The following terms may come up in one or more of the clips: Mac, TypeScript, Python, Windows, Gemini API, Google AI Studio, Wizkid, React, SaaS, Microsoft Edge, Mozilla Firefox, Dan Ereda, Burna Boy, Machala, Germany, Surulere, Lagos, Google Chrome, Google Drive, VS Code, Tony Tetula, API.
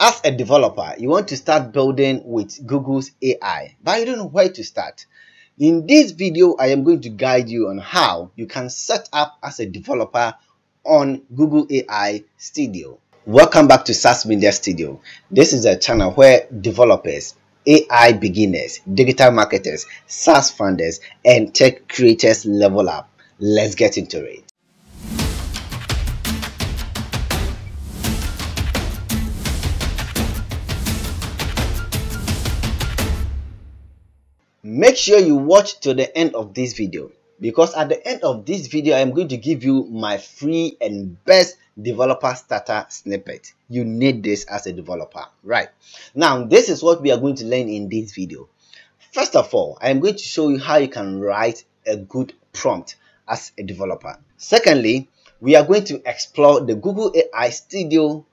As a developer, you want to start building with Google's AI, but you don't know where to start. In this video, I am going to guide you on how you can set up as a developer on Google AI Studio. Welcome back to SaaS Media Studio. This is a channel where developers, AI beginners, digital marketers, SaaS founders, and tech creators level up. Let's get into it. Make sure you watch to the end of this video, because at the end of this video I am going to give you my free and best developer starter snippet. You need this as a developer. Right now, this is what we are going to learn in this video. First of all, I am going to show you how you can write a good prompt as a developer. Secondly, we are going to explore the Google AI Studio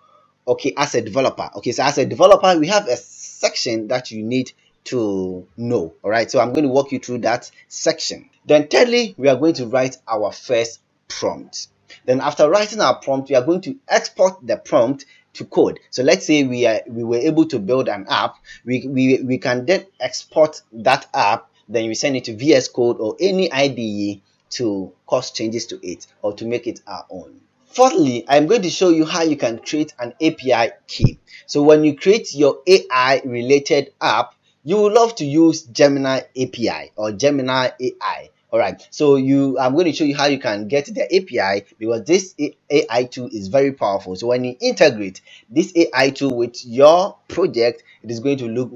as a developer. So as a developer, we have a section that you need to know. Alright, so I'm going to walk you through that section. Then thirdly, we are going to write our first prompt. Then after writing our prompt, we are going to export the prompt to code. So let's say we were able to build an app. We can then export that app, then we send it to VS Code or any IDE to cause changes to it or to make it our own. Fourthly, I'm going to show you how you can create an API key. So when you create your AI related app, you will love to use Gemini API or Gemini AI. Alright, so I'm going to show you how you can get the API, because this AI tool is very powerful. So when you integrate this AI tool with your project, it is going to look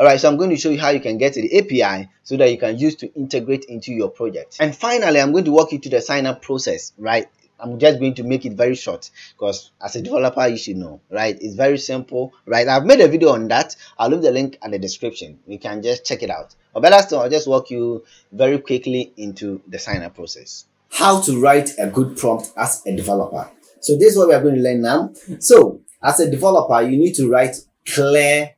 alright. So I'm going to show you how you can get the API so that you can use to integrate into your project. And finally, I'm going to walk you through the sign up process. Right, I'm just going to make it very short, because as a developer you should know, right? It's very simple, right? I've made a video on that. I'll leave the link in the description. You can just check it out. Or better still, I'll just walk you very quickly into the sign-up process. How to write a good prompt as a developer. So this is what we are going to learn now. So as a developer, you need to write clear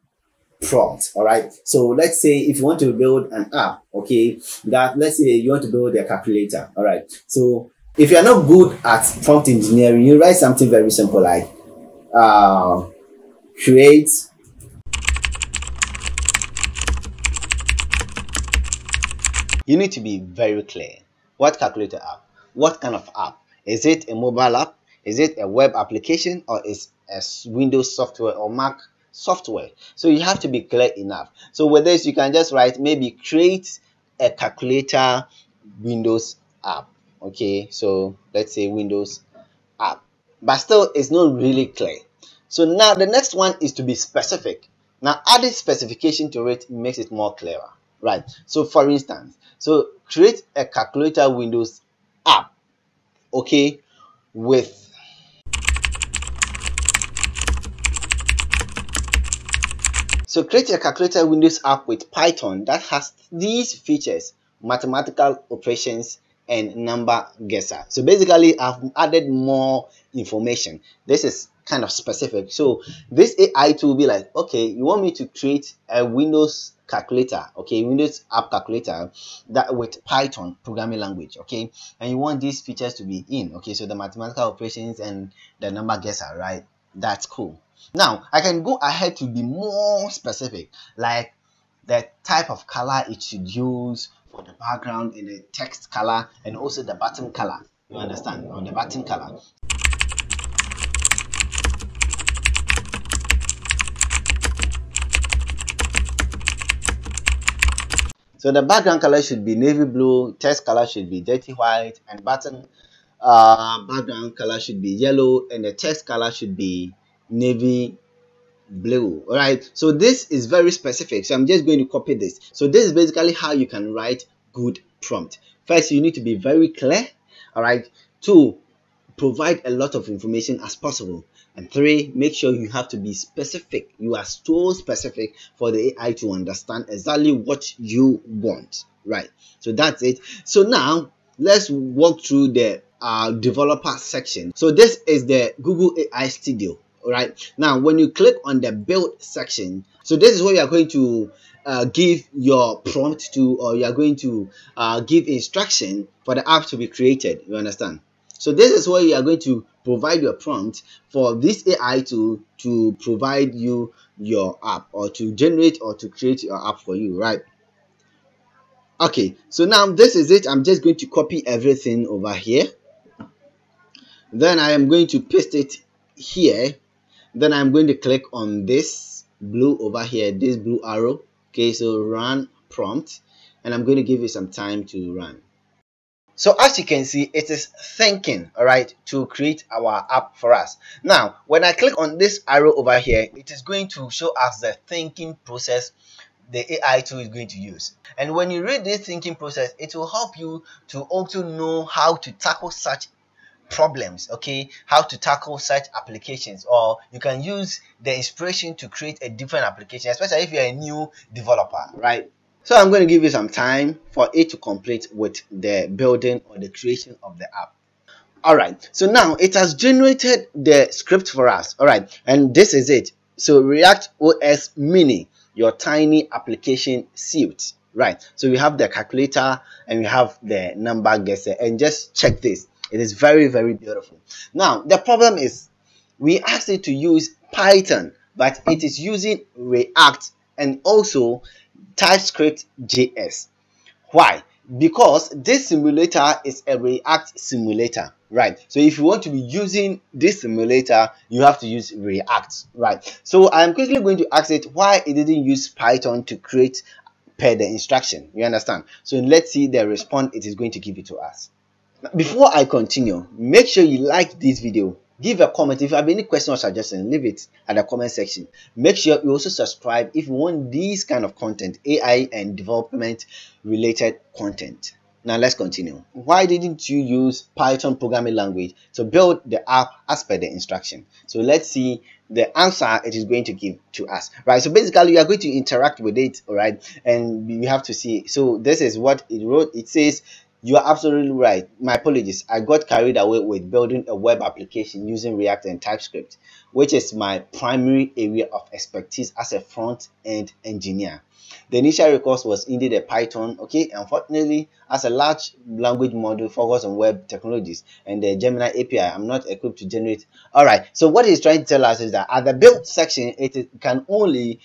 prompt. All right, so let's say if you want to build an app, that let's say you want to build a calculator. All right, so if you are not good at prompt engineering, you write something very simple like create . You need to be very clear. What calculator app? What kind of app? Is it a mobile app? Is it a web application? Or is a Windows software or Mac software? So you have to be clear enough. So with this, you can just write maybe create a calculator Windows app. So let's say Windows app, but still it's not really clear. So now the next one is to be specific. Now adding specification to it makes it more clearer, right? So for instance, so create a calculator Windows app, with create a calculator Windows app with Python that has these features: mathematical operations and number guesser. So basically I've added more information. This is kind of specific. So this AI tool will be like, you want me to create a Windows calculator, Windows app calculator that with Python programming language, and you want these features to be in, so the mathematical operations and the number guesser, right? That's cool. Now I can go ahead to be more specific, like the type of color it should use for the background and the text color, and also the button color. You understand? Or the button color. So the background color should be navy blue, text color should be dirty white, and button background color should be yellow, and the text color should be navy blue. All right, so this is very specific, so I'm just going to copy this. So this is basically how you can write good prompt. First, you need to be very clear. All right, two, provide a lot of information as possible, and three, make sure you have to be specific. You are so specific for the AI to understand exactly what you want, right? So that's it. So now let's walk through the developer section. So this is the Google AI Studio. All right, now when you click on the build section, so this is where you are going to give your prompt to, or you are going to give instruction for the app to be created. You understand? So this is where you are going to provide your prompt for this AI to provide you your app, or to generate or to create your app for you, right? Okay, so now this is it. I'm just going to copy everything over here. Then I am going to paste it here. Then I'm going to click on this blue over here, this blue arrow. Okay, so run prompt, and I'm going to give you some time to run. So as you can see, it is thinking, all right, to create our app for us. Now, when I click on this arrow over here, it is going to show us the thinking process the AI tool is going to use. And when you read this thinking process, it will help you to also know how to tackle such problems, okay, how to tackle such applications, or you can use the inspiration to create a different application, especially if you're a new developer, right? So I'm going to give you some time for it to complete with the building or the creation of the app. All right, so now it has generated the script for us, all right, and this is it. So React OS Mini, your tiny application suite, right? So we have the calculator and we have the number guesser, and just check this. It is very, very beautiful. Now, the problem is we asked it to use Python, but it is using React and also TypeScript JS. Why? Because this simulator is a React simulator, right? So if you want to be using this simulator, you have to use React, right? So I'm quickly going to ask it why it didn't use Python to create per the instruction. You understand? So let's see the response it is going to give it to us. Before I continue, make sure you like this video. Give a comment. If you have any question or suggestion, leave it at the comment section. Make sure you also subscribe if you want these kind of content, AI and development related content. Now let's continue. Why didn't you use Python programming language to build the app as per the instruction? So let's see the answer it is going to give to us, right? So basically, you are going to interact with it, all right? And we have to see. So this is what it wrote. It says, "You are absolutely right. My apologies. I got carried away with building a web application using React and TypeScript, which is my primary area of expertise as a front-end engineer. The initial recourse was indeed a Python. Okay, unfortunately, as a large language model focused on web technologies and the Gemini API, I'm not equipped to generate." All right. So what he's trying to tell us is that at the build section, it can only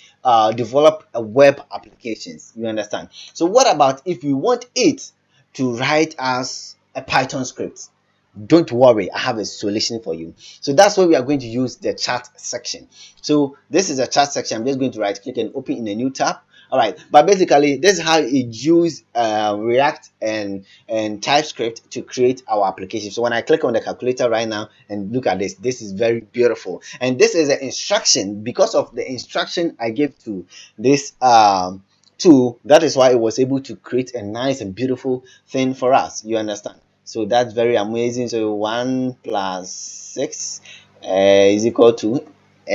develop a web applications. You understand? So what about if you want it to write as a Python script? Don't worry, I have a solution for you. So that's where we are going to use the chat section. So this is a chat section. I'm just going to right click and open in a new tab. All right, but basically this is how it used React and TypeScript to create our application. So when I click on the calculator right now and look at this, this is very beautiful. And this is an instruction. Because of the instruction I gave to this tool, that is why it was able to create a nice and beautiful thing for us. You understand? So that's very amazing. So 1 + 6 is equal to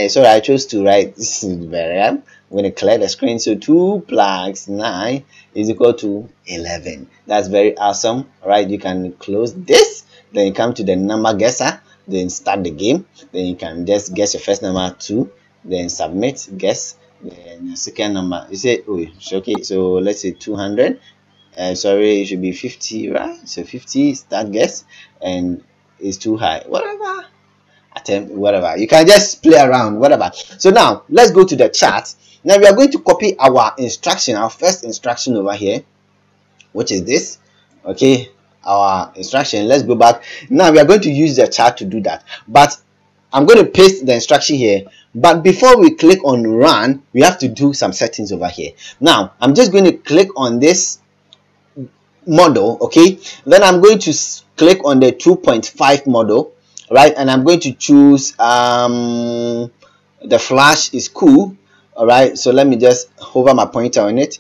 sorry, I chose to write this is variable. I'm going to clear the screen. So 2 + 9 is equal to 11. That's very awesome. All right, you can close this, then you come to the number guesser, then start the game, then you can just guess your first number 2, then submit, guess. Then the second number, you say, oh, okay, so let's say 200. Sorry, it should be 50, right? So 50, start guess, and it's too high. Whatever, attempt, whatever. You can just play around, whatever. So now let's go to the chart. Now we are going to copy our instruction, our first instruction over here, which is this, okay? Our instruction. Let's go back. Now we are going to use the chart to do that, but I'm going to paste the instruction here. But before we click on run, we have to do some settings over here. Now I'm just going to click on this model, okay, then I'm going to click on the 2.5 model, right, and I'm going to choose the flash is cool. All right, so let me just hover my pointer on it.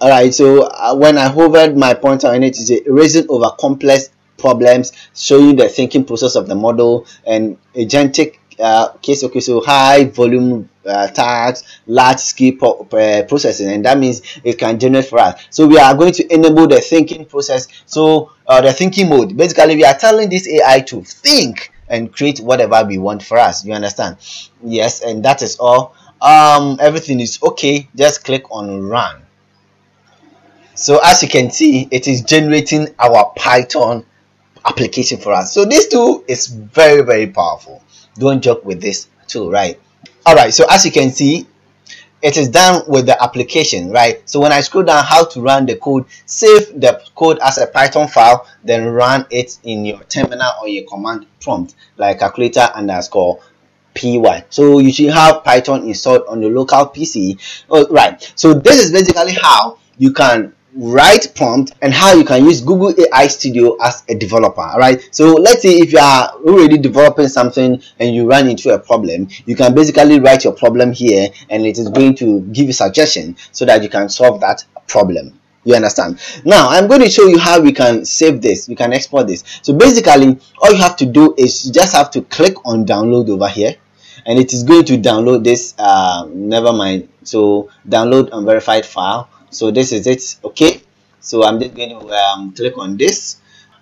All right, so when I hovered my pointer on it, it's erasing over complex problems, show you the thinking process of the model and agentic case. Okay, so high volume tags, large scale processing, and that means it can generate for us. So we are going to enable the thinking process, so the thinking mode. Basically, we are telling this AI to think and create whatever we want for us. You understand? Yes, and that is all. Everything is okay. Just click on run. So as you can see, it is generating our Python application for us. So this tool is very, very powerful. Don't joke with this tool, right? Alright, so as you can see, it is done with the application, right? So when I scroll down, how to run the code, save the code as a Python file, then run it in your terminal or your command prompt, like calculator_py. So you should have Python installed on your local PC. All right, so this is basically how you can write prompt and how you can use Google AI Studio as a developer. All right, so let's say if you are already developing something and you run into a problem, you can basically write your problem here and it is going to give you suggestion so that you can solve that problem. You understand? Now I'm going to show you how we can save this, you can export this. So basically all you have to do is you just have to click on download over here, and it is going to download this never mind, so download unverified file. So this is it. Okay, so I'm just going to click on this.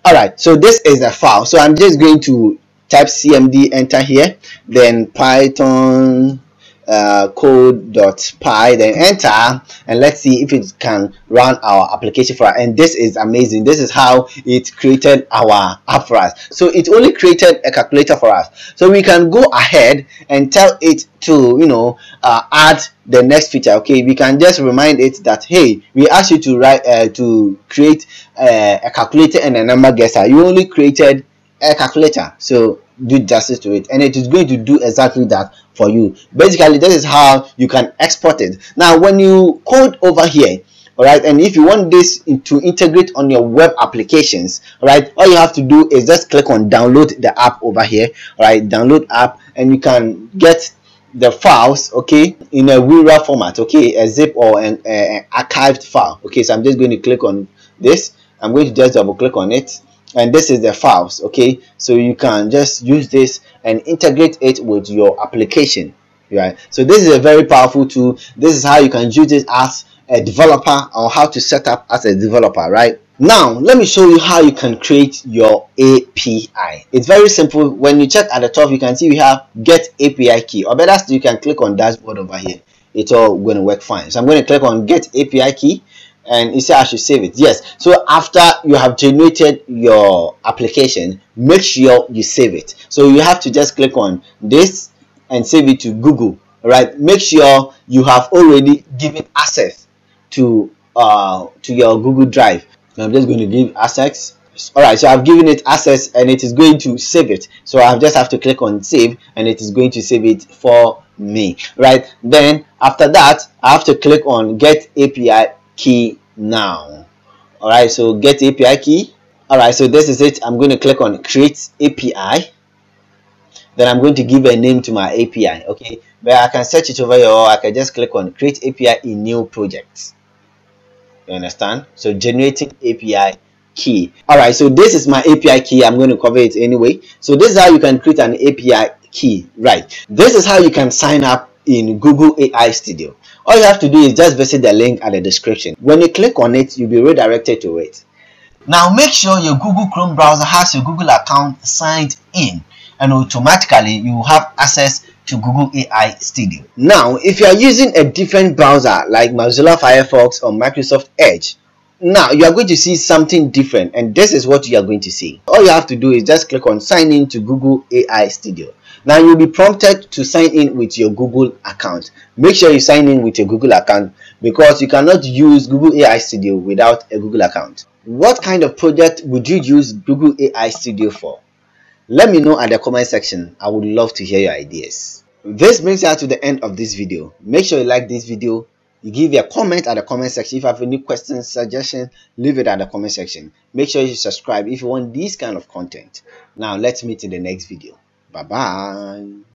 All right, so this is the file. So I'm just going to type cmd, enter here, then python code.py, then enter, and let's see if it can run our application for us. And this is amazing. This is how it created our app for us. So it only created a calculator for us. So we can go ahead and tell it to, you know, add the next feature. Okay, we can just remind it that, hey, we asked you to write to create a calculator and a number guesser. You only created a calculator, so do justice to it, and it is going to do exactly that for you. Basically this is how you can export it. Now when you code over here, all right, and if you want this to integrate on your web applications, all right, all you have to do is just click on download the app over here. All right, download app, and you can get the files, okay, in a WIRA format, okay, a zip or an archived file. Okay, so I'm just going to click on this. I'm going to just double click on it, and this is the files. Okay, so you can just use this and integrate it with your application, right? So this is a very powerful tool. This is how you can use it as a developer, or how to set up as a developer. Right now let me show you how you can create your API. It's very simple. When you check at the top, you can see we have get API key, or better still, you can click on dashboard over here. It's all going to work fine. So I'm going to click on get API key, and you say I should save it. Yes, so after you have generated your application, make sure you save it. So you have to just click on this and save it to Google. Right, make sure you have already given access to your Google Drive. I'm just going to give access. All right, so I've given it access, and it is going to save it. So I just have to click on save, and it is going to save it for me. Right, then after that I have to click on get API key now. All right, so get API key. All right, so this is it. I'm going to click on create API, then I'm going to give a name to my API. Okay, but I can search it over here, or I can just click on create API in new project. You understand? So generating API key. All right, so this is my API key. I'm going to cover it anyway. So this is how you can create an API key, right? This is how you can sign up in Google AI Studio. All you have to do is just visit the link at the description. When you click on it, you'll be redirected to it. Now make sure your Google Chrome browser has your Google account signed in, and automatically you will have access to Google AI Studio. Now if you are using a different browser like Mozilla Firefox or Microsoft Edge, now you are going to see something different, and this is what you are going to see. All you have to do is just click on sign in to Google AI Studio. Now you'll be prompted to sign in with your Google account. Make sure you sign in with your Google account, because you cannot use Google AI Studio without a Google account. What kind of project would you use Google AI Studio for? Let me know at the comment section. I would love to hear your ideas. This brings us to the end of this video. Make sure you like this video. You give a comment at the comment section. If you have any questions, suggestions, leave it at the comment section. Make sure you subscribe if you want this kind of content. Now let's meet in the next video. Bye-bye.